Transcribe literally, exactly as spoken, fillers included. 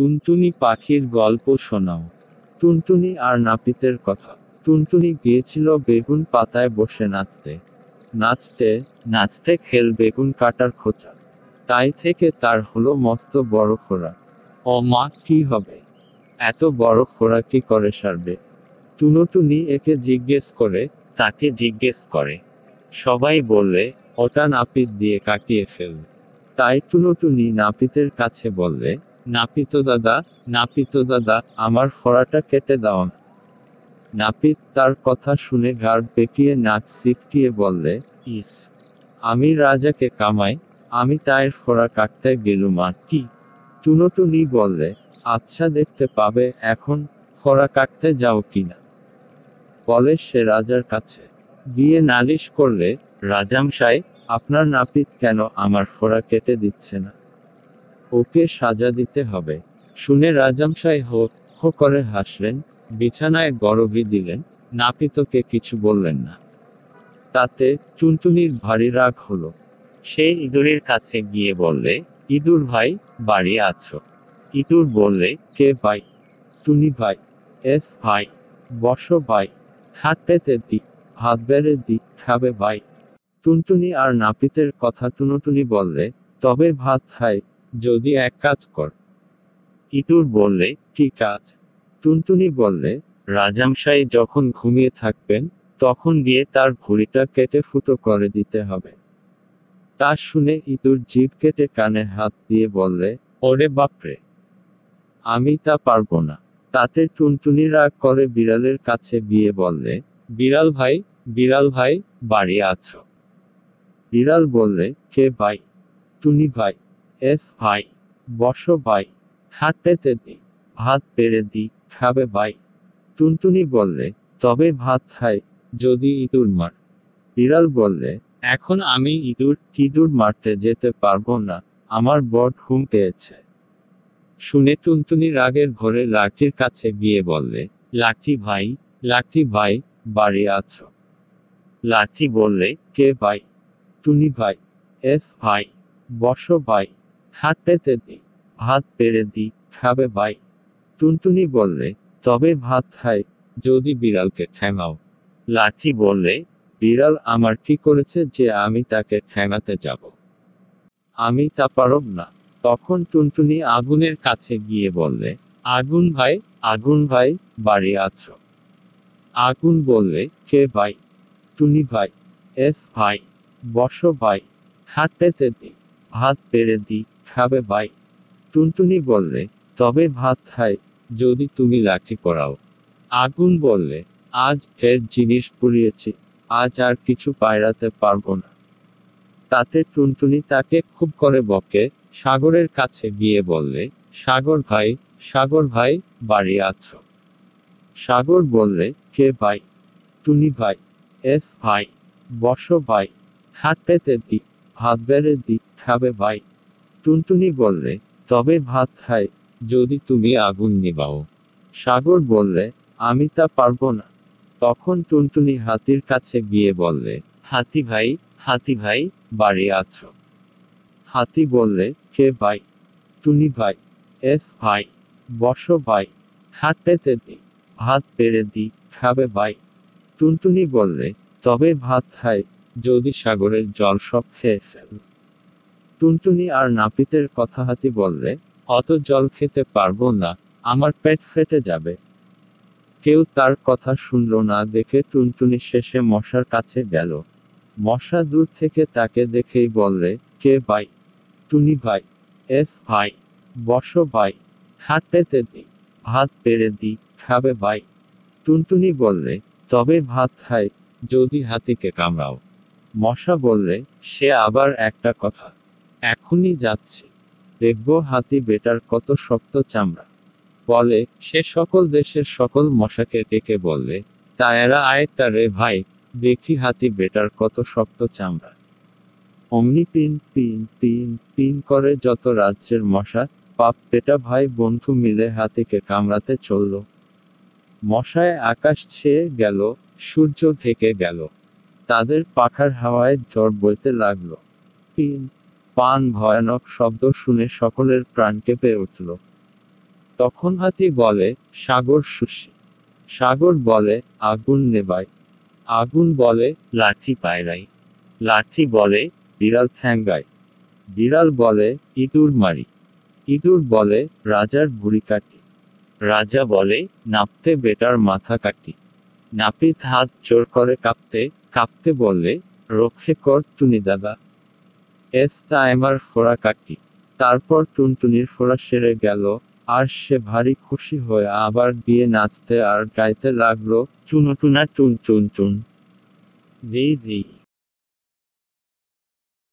টুনটুনি পাখির গল্প শোনাও। টুনটুনি আর নাপিতের কথা। টুনটুনি গিয়েছিল বেগুন পাতায় বসে নাচতে নাচতে নাচতে খেল বেগুন কাটার খোঁচা। তাই থেকে তার হলো মস্ত বড় ফোঁড়া। ও মা, কি হবে, এত বড় ফোঁড়া কি করে সারবে? টুনটুনি একে জিজ্ঞেস করে, তাকে জিজ্ঞেস করে। সবাই বললে, ওটা নাপিত দিয়ে কাটিয়ে ফেল। তাই টুনটুনি নাপিতের কাছে বললে, নাপিত দাদা, নাপিত দাদা, আমার ফোঁড়াটা কেটে দাও। নাপিত তার কথা শুনে ঘাড় বেঁকিয়ে নাক সিটকিয়ে বললে, ইস, আমি রাজাকে কামাই, আমি তাইর ফোঁড়া কাটতে গেলুম আর কি। টুনটুনি বললে, আচ্ছা দেখতে পাবে এখন ফোঁড়া কাটতে যাও কিনা। বলে সে রাজার কাছে গিয়ে নালিশ করলে, রাজামশাই, আপনার নাপিত কেন আমার ফোঁড়া কেটে দিচ্ছে না, ওকে সাজা দিতে হবে। শুনে রাজামশাই হো হো করে হাসলেন, বিছানায় গড়বি দিলেন, নাপিতকে কিছু বললেন না। তাতে টুনটুনির ভারী রাগ হলো। সে ইঁদুরের কাছে গিয়ে বললে, ইঁদুর ভাই, বাড়ি আছো? ইঁদুর বললে, কে ভাই? টুনি ভাই। এস ভাই, বসো ভাই, হাত পেতে দি, হাত বেড়ে দি, খাবে ভাই। টুনটুনি আর নাপিতের কথা টুনটুনি বললে, তবে ভাত খাই, যদি এক কাজ কর। ইঁদুর বললে, কি কাজ? টুনটুনি বললে, রাজামশাই যখন ঘুমিয়ে থাকবেন তখন গিয়ে তার ভুঁড়িটা কেটে ফুটো করে দিতে হবে। তা শুনে ইঁদুর জিভ কেটে কানে হাত দিয়ে বললে, ওরে বাপরে, আমি তা পারবো না। তাতে টুনটুনি রাগ করে বিড়ালের কাছে গিয়ে বললে, বিড়াল ভাই, বিড়াল ভাই, বাড়ি আছো? বিড়াল বললে, কে ভাই? টুনি ভাই। এস ভাই, বসো ভাই, হাত পেতে দি, ভাত পেরে দি, খাবে ভাই। টুনটুনি বললে, তবে ভাত খাই, যদি ইঁদুর মার। বিড়াল বললে, এখন আমি ইঁদুর টিঁদুর মারতে যেতে পারবো না, আমার বড় ঘুম পেয়েছে। শুনে টুনটুনি রাগের ঘরে লাঠির কাছে গিয়ে বললে, লাঠি ভাই, লাঠি ভাই, বাড়ি আছো? লাঠি বললে, কে ভাই? টুনি ভাই। এস ভাই, বসো ভাই, হাত পেতে দি, ভাত পেরে দি, খাবে ভাই। টুনটুনি বললে, তবে ভাত খাই, যদি বিড়ালকে ঠেঙাও। লাঠি বললে, বিড়াল আমার কি করেছে যে আমি তাকে ঠেঙাতে যাব, আমি তা পারব না। তখন টুনটুনি আগুনের কাছে গিয়ে বললে, আগুন ভাই, আগুন ভাই, বাড়ি আছো? আগুন বললে, কে ভাই? টুনি ভাই। এস ভাই, বসো ভাই, হাত পেতে দি, ভাত পেরে দি, খাবে ভাই। টুনটুনি বললে, তবে ভাত খাই, যদি তুমি লাঠি পড়াও। আগুন বললে, আজ ঢের জিনিস পুড়িয়েছি, আজ আর কিছু পায়রাতে পারবো না। তাতে টুনটুনি তাকে খুব করে বকে সাগরের কাছে গিয়ে বললে, সাগর ভাই, সাগর ভাই, বাড়ি আছো? সাগর বললে, কে ভাই? টুনি ভাই। এস ভাই, বসো ভাই, হাত পেতে দি, ভাত বেড়ে দি, খাবে ভাই। টুনটুনি বললে, তবে ভাত খাই, যদি তুমি আগুন নিবাও। সাগর বললে, আমি তা পারবো না। তখন টুনটুনি হাতির কাছে গিয়ে বললে, হাতি ভাই, হাতি ভাই, বাড়ি আছো? হাতি বললে, কে ভাই? টুনি ভাই। এস ভাই, বসো ভাই, হাত পেতে দি, ভাত পেরে দি, খাবে ভাই। টুনটুনি বললে, তবে ভাত খাই, যদি সাগরের জল সব খেয়ে ফেল। টুনটুনি আর নাপিতের কথা হাতি বললে, অত জল খেতে পারবো না, আমার পেট ফেটে যাবে। কেউ তার কথা শুনল না দেখে টুনটুনি শেষে মশার কাছে গেল। মশা দূর থেকে তাকে দেখেই বললে, কে ভাই? টুনি ভাই। এস ভাই, বসো ভাই, হাত পেতে দি, ভাত পেরে দি, খাবে ভাই। টুনটুনি বললে, তবে ভাত খাই, যদি হাতিকে কামড়াও। মশা বললে, সে আবার একটা কথা, এখনই যাচ্ছি, দেখব হাতি বেটার কত শক্ত চামড়া। বলে সে সকল দেশের সকল মশাকে ডেকে বললে, তায়েরা আয় তারে ভাই, দেখি হাতি বেটার কত শক্ত চামড়া। অমনি পিন পিন পিন পিন করে যত রাজ্যের মশা বাপ বেটা ভাই বন্ধু মিলে হাতিকে কামড়াতে চলল। মশায় আকাশ ছেয়ে গেল, সূর্য ঢেকে গেল, তাদের পাখার হাওয়ায় ঝড় বইতে লাগলো। পিন পান ভয়ানক শব্দ শুনে সকলের প্রাণ কেঁপে উঠল। তখন হাতি বলে, সাগর শুষি। সাগর বলে, আগুন নেবাই। আগুন বলে, লাঠি পায়রাই। লাঠি বলে, বিড়াল ঠ্যাঙ্গাই। বিড়াল বলে, ইঁদুর মারি। ইঁদুর বলে, রাজার ভুঁড়ি কাটি। রাজা বলে, নাপতে বেটার মাথা কাটি। নাপিত হাত জোর করে কাঁপতে কাঁপতে বললে, রক্ষে কর টুনি দাদা, এস তাইমার ফোড়া কাটি। তারপর টুনটুনির ফোড়া সেরে গেল, আর সে ভারী খুশি হয়ে আবার গিয়ে নাচতে আর গাইতে লাগলো, চুনো টুনা টুন টুন টুন। জি জি।